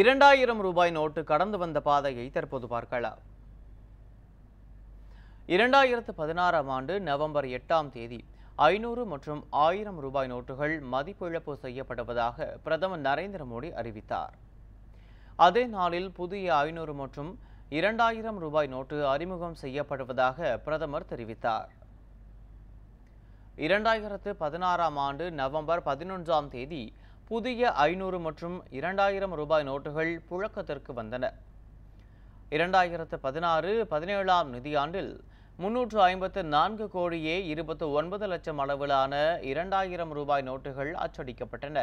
2,000 ரூபாய் நோட்டு கடந்து வந்த பாதையை தற்போது பார்க்கலாம். 2016 ஆம் ஆண்டு நவம்பர் 8ஆம் தேதி 500 மற்றும் 1000 ரூபாய் நோட்டுகள் மதிப்பிழப்பு செய்யப்படுவதாக பிரதமர் நரேந்திர மோடி அறிவித்தார். அதே நாளில் புதிய 500 மற்றும் 2000 ரூபாய் நோட்டு அறிமுகம் செய்யப்படுவதாக பிரதமர் தெரிவித்தார். 2016 ஆம் ஆண்டு நவம்பர் 11ஆம் தேதி புதிய 500 மற்றும் 2000 ரூபாய் நோட்டுகள் புழக்கத்திற்கு வந்தன. 2016-17ஆம் நிதியாண்டில் 354,29,00,000 அளவிலான 2000 ரூபாய் நோட்டுகள் அச்சடிக்கப்பட்டன.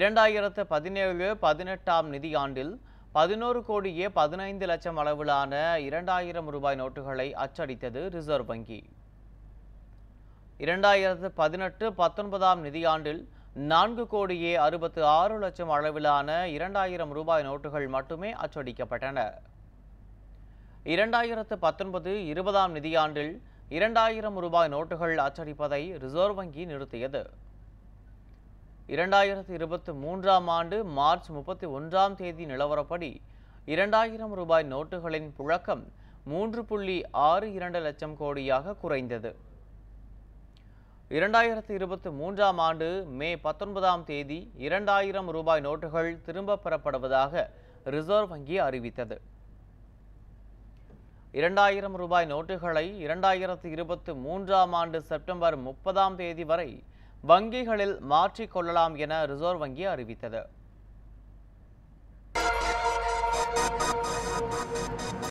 2017-18ஆம் நிதியாண்டில் 11,15,00,000 அளவிலான 2000 ரூபாய் நோட்டுகளை அச்சடித்தது ரிசர்வ் வங்கி. 2018-19ஆம் நிதியாண்டில் 4,66,00,000 அளவிலான 2000 ரூபாய் நோட்டுகள் மட்டுமே அச்சடிக்கப்பட்டன. 2019-20ஆம் நிதியாண்டில் 2000 ரூபாய் நோட்டுகள் அச்சடிப்பதை ரிசர்வ் வங்கி நிறுத்தியது. 2023 ஆம் ஆண்டு மார்ச் 31ஆம் தேதி நிலவரப்படி 2000 ரூபாய் நோட்டுகளின் புழக்கம் 3,62,00,000 கோடியாக குறைந்தது. 2023 ஆம் ஆண்டு மே 19ஆம் தேதி 2000 ரூபாய் நோட்டுகள் திரும்பப் பெறப்படுவதாக ரிசர்வ் வங்கி அறிவித்தது. 2000 ரூபாய் நோட்டுகளை 2023 ஆம் ஆண்டு செப்டம்பர் 30ஆம் தேதி வரை வங்கிகளில் மாற்றிக்கொள்ளலாம் என ரிசர்வ் வங்கி அறிவித்தது.